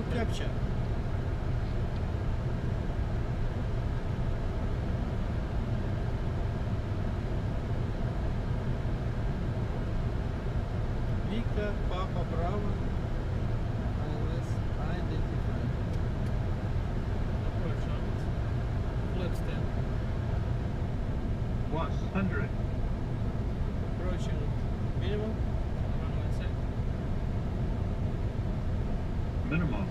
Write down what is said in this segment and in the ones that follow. no capture. Victor, Papa Bravo, unless identified. Approach on left stand. 100. Approaching minimum. Minimum.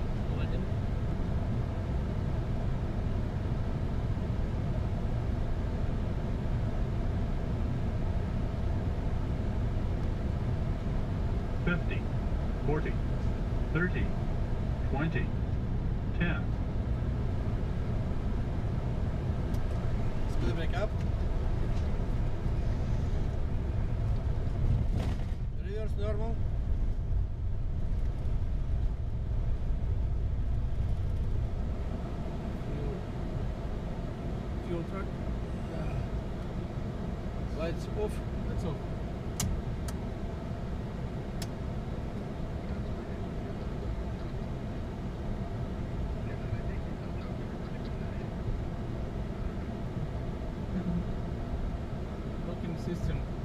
$50, $40, $30, $20, $10. Speed back up. Reverse normal. Fuel truck. Lights off. That's off. Locking system.